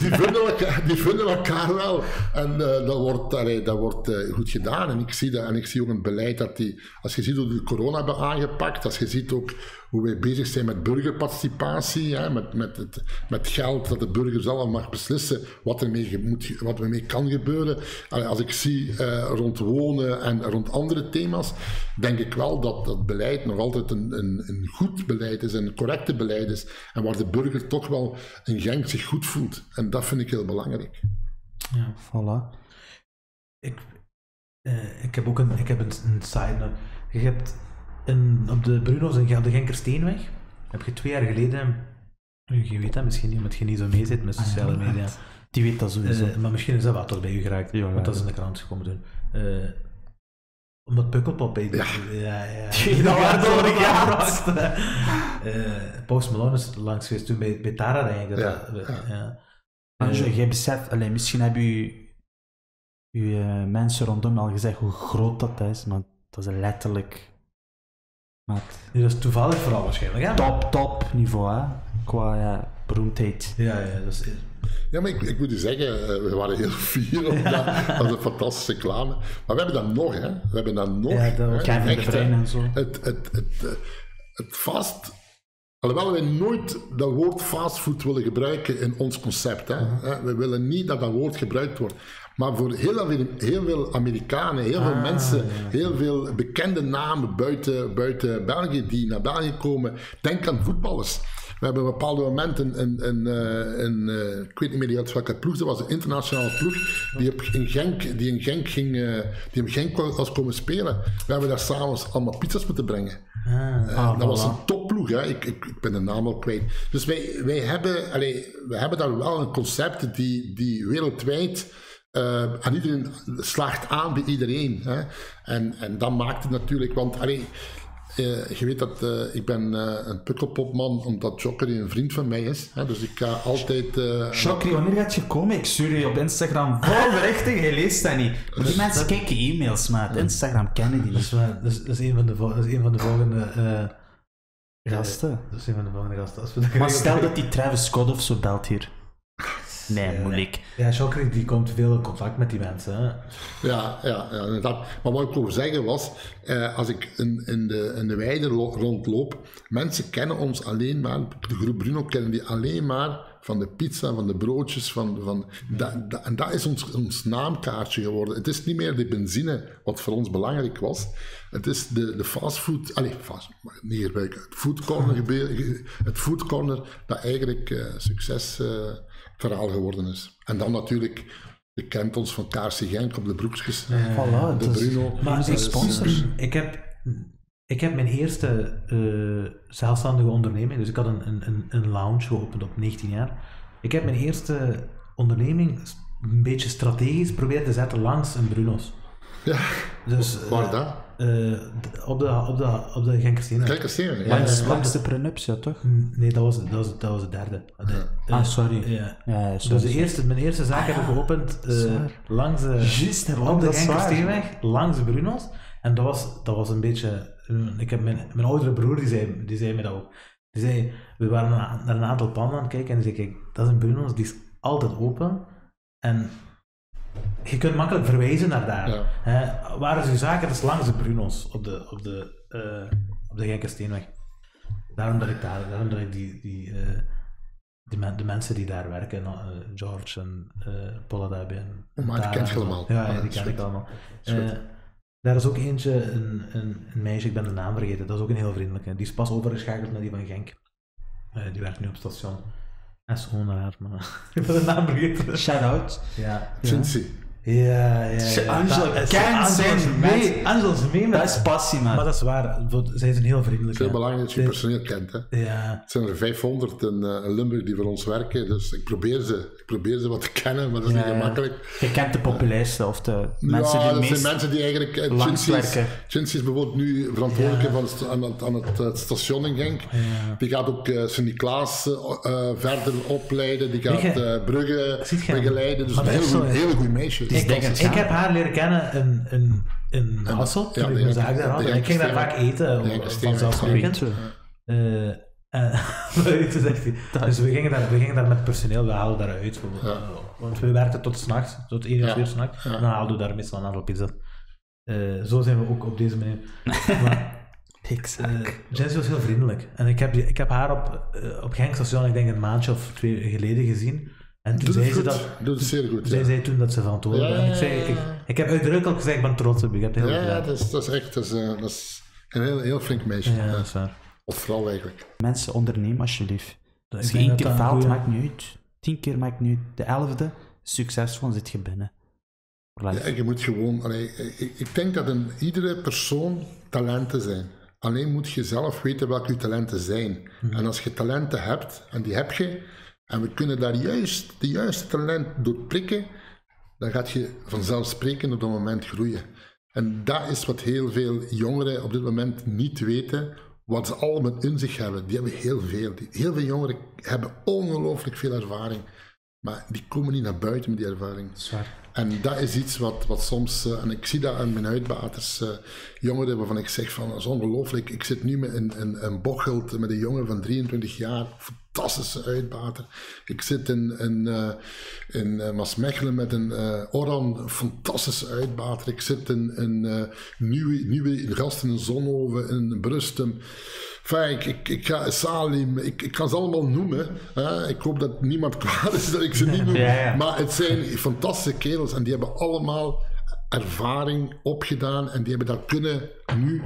die vinden, elkaar, die vinden elkaar wel. En uh, dat wordt, allee, dat wordt uh, goed gedaan. En ik zie dat, en ik zie ook een beleid dat die... Als je ziet hoe we corona hebben aangepakt, als je ziet ook... hoe wij bezig zijn met burgerparticipatie, hè, met, met, het, met geld dat de burger zelf mag beslissen wat ermee moet, wat ermee kan gebeuren. Allee, als ik zie uh, rond wonen en rond andere thema's, denk ik wel dat dat beleid nog altijd een, een, een goed beleid is, een correcte beleid is, en waar de burger toch wel in Genk zich goed voelt. En dat vind ik heel belangrijk. Ja, voilà. Ik, uh, ik heb ook een, ik heb een, een side. Je hebt... In, op de Bruno's en de Genkersteenweg heb je twee jaar geleden, je weet dat misschien niet, omdat je niet zo mee zit met sociale ah, ja, media. Die weet dat sowieso. Uh, maar misschien is dat wat toch bij u geraakt, ja, ja, want dat is in de krant gekomen toen. Uh, omdat Pukkelpop bij ja. ja, ja. Die dat waar door de kamer. Post Malone is langs geweest toen bij, bij Tara, denk ik. Ja, dat, ja. Ja. Uh, Angelo, jij beseft, alleen misschien hebben je, je uh, mensen rondom al gezegd hoe groot dat is, maar dat is letterlijk... Maar ja, dat is toevallig vooral waarschijnlijk, hè? Top, top niveau, hè? Qua ja, beroemdheid. Ja, ja, dat is... ja, maar ik, ik moet je zeggen, we waren heel fier op dat. Dat was een fantastische reclame. Maar we hebben dat nog, hè? We hebben dat nog. Ja, dat Kevin de Brein en zo. Het, het, het, het, het vast... Alhoewel wij nooit dat woord fastfood willen gebruiken in ons concept, hè? Uh-huh. We willen niet dat dat woord gebruikt wordt. Maar voor heel veel, heel veel Amerikanen, heel ah, veel mensen, ja. heel veel bekende namen buiten, buiten België die naar België komen, denk aan voetballers. We hebben op een bepaald moment een, een, een, een, een, ik weet niet meer uit welke ploeg, dat was een internationale ploeg, die in Genk, die in Genk, ging, die in Genk was komen spelen. We hebben daar s'avonds allemaal pizza's moeten brengen. Ah, uh, ah, dat voilà. was een topploeg, hè? Ik, ik, ik ben de naam al kwijt. Dus wij, wij hebben, allee, we hebben daar wel een concept die, die wereldwijd... Uh, en iedereen slaagt aan bij iedereen. Hè? En, en dat maakt het natuurlijk, want allee, uh, je weet dat uh, ik ben uh, een pukkelpopman, omdat Jockey een vriend van mij is. Hè? Dus ik ga altijd... Uh, Jockey, wanneer gaat je komen? Ik stuur je op Instagram vol berichten, je leest dat niet. Maar die mensen kijken e-mails, maar Instagram kennen die niet. Dat is, dat is een van de, dat is een van de volgende... Uh... gasten? Dat is een van de volgende gasten. Als we dat maar stel dat die Travis Scott of zo belt hier. Nee, ja, moeilijk. Ja, Jockey, die komt veel in contact met die mensen. Hè? Ja, ja, ja, inderdaad. Maar wat ik over zeggen was, eh, als ik in, in, de, in de weide rondloop, mensen kennen ons alleen maar, de groep Bruno kennen die alleen maar van de pizza, van de broodjes, van, van, da, da, en dat is ons, ons naamkaartje geworden. Het is niet meer de benzine, wat voor ons belangrijk was. Het is de, de fastfood, allez, fast, maar niet gebruiken, het food corner, het food corner dat eigenlijk uh, succes... Uh, verhaal geworden is. En dan natuurlijk, je kent ons van Kaarsie Genk op de broekjes. Uh, voilà, de Bruno. Is, maar ik sponsor. Is, ik, heb, ik heb mijn eerste uh, zelfstandige onderneming, dus ik had een, een, een lounge geopend op negentien jaar. Ik heb mijn eerste onderneming een beetje strategisch probeert te zetten langs een Bruno's. Ja, dus, waar uh, dat? Uh, op de, op de, op de Genkersteenweg. Genkersteenweg, ja. Langs, langs de prenuptia, toch? Nee, dat was, dat was, dat was de derde. De, ja. Ah, sorry. Uh, ja. Ja, sorry. Dus de eerste, mijn eerste zaak ah, heb ik geopend uh, langs de, Just, op de Genkersteenweg, langs de Bruno's. En dat was, dat was een beetje... Ik heb mijn, mijn oudere broer, die zei, die zei me dat ook. Die zei, we waren naar een aantal panden aan het kijken en die zei, kijk, dat is een Bruno's, die is altijd open. En je kunt makkelijk verwijzen naar daar. Ja. He, waar is uw zaak? Het is langs de Bruno's op de, op de, uh, op de Genkersteenweg. Daarom dat ik daar, daarom dat ik die, die, uh, die men, de mensen die daar werken, uh, George en uh, Poladabi en... Oh, maar die kent je allemaal. Ja, ja, die ken ik allemaal. Uh, daar is ook eentje, een, een, een meisje, ik ben de naam vergeten, dat is ook een heel vriendelijke. Die is pas overgeschakeld naar die van Genk. Uh, die werkt nu op het station. Dat is gewoon raar, maar ik ben de naam vergeten. Shout-out. Ja. Cincy. Ja, ja, ja. Angelo kent zijn mee. Angelo is mee. Dat is passie, man. Maar dat is waar. Zij zijn heel vriendelijk. Het is heel belangrijk dat je personeel kent, hè. Ja. Het zijn er vijfhonderd in uh, Limburg die voor ons werken, dus ik probeer ze, ik probeer ze wat te kennen, maar dat is ja, niet gemakkelijk. Ja. Je kent de populairste, of de mensen ja, die meest... Ja, dat zijn mensen die eigenlijk... Uh, Cincy is bijvoorbeeld nu verantwoordelijk ja. van het, aan, het, aan het, het station in Genk. Ja. Die gaat ook uh, Sint-Niklaas uh, uh, verder opleiden, die gaat uh, Brugge begeleiden, dus een heel, heel goed meisje. Ik, ik heb haar leren kennen in, in, in ja, Hasselt, toen ja, ik mijn zaak daar had. En ik ging daar vaak eten, vanzelfsprekend. Uh, en dus we gingen, daar, we gingen daar met personeel, we haalden daaruit. Ja. Uh, want we werkten tot s'nachts, tot één uur, ja. uur s'nachts. Ja. En dan haalden we daar meestal een aantal pizza's. Uh, zo zijn we ook op deze manier. Maar, uh, Jensie was heel vriendelijk. En ik heb, ik heb haar op, uh, op Genk station, ik denk een maandje of twee geleden gezien. En toen zei ze dat, doe het zeer goed, zij ja. zei toen dat ze verantwoordelijk ja, ja, ja, ja. En ik, zei, ik, ik heb uitdrukkelijk gezegd, ik ben trots op je. Hebt heel ja, ja, dat is, dat is echt dat is, uh, dat is een heel, heel flink meisje. Ja, dat is waar. Of vrouw eigenlijk. Mensen, onderneem alsjeblieft. Als je één keer faalt, maakt niet uit. Tien keer maakt niet uit. De elfde, succesvol zit je binnen. Ja, je moet gewoon... Allee, ik, ik denk dat een, iedere persoon talenten zijn. Alleen moet je zelf weten welke je talenten zijn. Hm. En als je talenten hebt, en die heb je... En we kunnen daar juist de juiste talent door prikken, dan gaat je vanzelfsprekend op dat moment groeien. En dat is wat heel veel jongeren op dit moment niet weten, wat ze allemaal in zich hebben. Die hebben heel veel. Die, heel veel jongeren hebben ongelooflijk veel ervaring, maar die komen niet naar buiten met die ervaring. Zwaar. En dat is iets wat, wat soms, uh, en ik zie dat aan mijn uitbaters, uh, jongeren waarvan ik zeg van, dat is ongelooflijk. Ik zit nu met een, een, een Bocholt met een jongen van drieëntwintig jaar, fantastische uitbater. Ik zit in, in, uh, in uh, Maasmechelen met een uh, Eran, fantastische uitbater. Ik zit in, in uh, nieuwe, nieuwe gasten in Zonova, in Brustem. Enfin, ik, ik, ik ga Salim, ik, ik kan ze allemaal noemen. Hè? Ik hoop dat niemand kwaad is dat ik ze niet noem. Ja, ja. Maar het zijn fantastische kerels en die hebben allemaal ervaring opgedaan en die hebben dat kunnen nu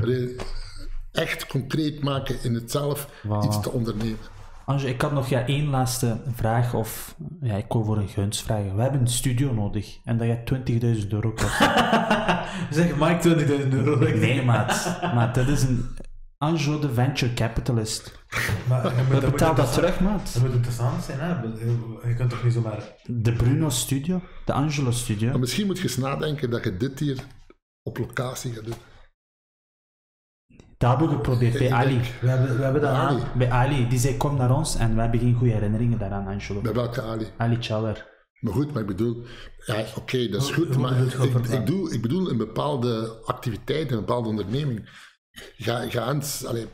echt concreet maken in het zelf wow. iets te ondernemen. Ange, ik had nog ja, één laatste vraag, of ja, ik wil voor een gunst vragen. We hebben een studio nodig en dat je twintigduizend euro kost. Zeg, maak twintigduizend euro. Nee, maat. Maar dat is een... Angelo de Venture Capitalist. Maar, je moet, we betaalt dat terug, maat. Dat moet interessant zijn, hè? Je kunt toch niet zomaar... De Bruno Studio, de Angelo Studio. En misschien moet je eens nadenken dat je dit hier op locatie gaat doen. Dat hebben we geprobeerd bij Ali. We hebben, we hebben dat Ali. Aan, bij Ali. Die zei, kom naar ons en we hebben geen goede herinneringen daaraan, Angelo. Bij welke Ali? Ali Challer. Maar goed, maar ik bedoel... Ja, oké, okay, dat is goed, hoe, hoe maar ik, ik, ik, doe, ik bedoel een bepaalde activiteit, een bepaalde onderneming... Ga, ga eens, allez,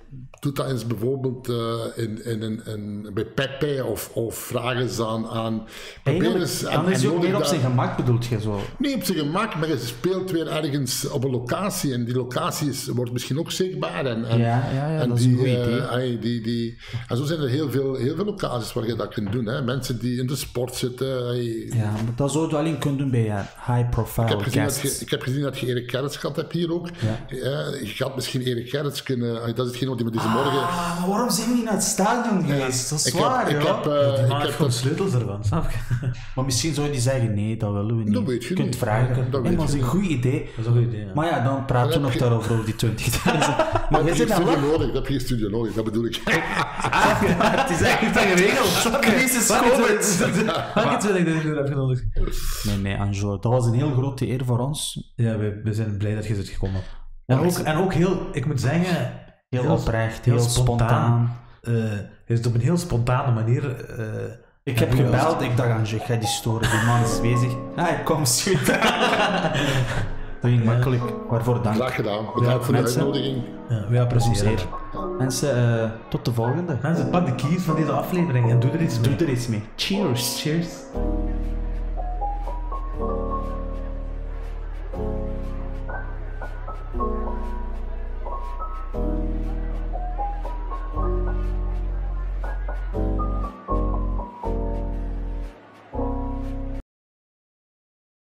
doe dat eens bijvoorbeeld uh, in, in, in, in, bij Pepe of, of vraag eens aan... aan eens, en, dan is je ook meer op zijn gemak, bedoelt je zo? Nee, op zijn gemak, maar je speelt weer ergens op een locatie en die locatie is, wordt misschien ook zichtbaar. En, en, ja, ja, ja en dat die, is een goed idee. Uh, allez, die, die, en zo zijn er heel veel, heel veel locaties waar je dat kunt doen. Hè. Mensen die in de sport zitten. Allez. Ja, maar dat zou je alleen kunnen doen bij uh, high-profile guests. Ik heb gezien dat je Erik Gerrits gehad hebt hier ook. Ja. Uh, je gaat misschien Erik Gerrits kunnen... Dat is hetgeen wat hij met deze morgen... Ah, maar waarom zijn we niet naar het stadion geweest? Dat is zwaar, joh. Ik heb, uh, ik heb gewoon sleutels ervan, snap je? Maar misschien zou die zeggen, nee, dat willen we niet. Dat weet je, je kunt niet vragen. Dat nee, maar is een goed idee. Dat is een goed idee, ja. Maar ja, dan praten we nog je... daarover, over die twintig duizend. Maar we zijn studio nodig. Ik heb geen studio nodig, dat bedoel ik. Ah, ja, het is eigenlijk niet geregeld. Crisis COVID. Welke twintig duizend euro heb je nodig? Nee, nee, Angelo. Dat was een heel grote eer voor ons. Ja, we, we zijn blij dat je zit gekomen. En ook, en ook heel, ik moet zeggen, heel, heel oprecht, heel, heel spontaan. spontaan. Uh, dus op een heel spontane manier. Uh, ik heb gebeld, ik dacht aan je, ik ga die storen, die man is bezig. Ah, kom, schiet. Dat ging makkelijk, waarvoor dank. Graag gedaan, bedankt ja, voor mensen, de uitnodiging. Ja, we appreciëren het. Mensen, uh, tot de volgende. Mensen, pak de keys van deze aflevering en doe er iets mee. Doe er iets mee. Cheers. Cheers.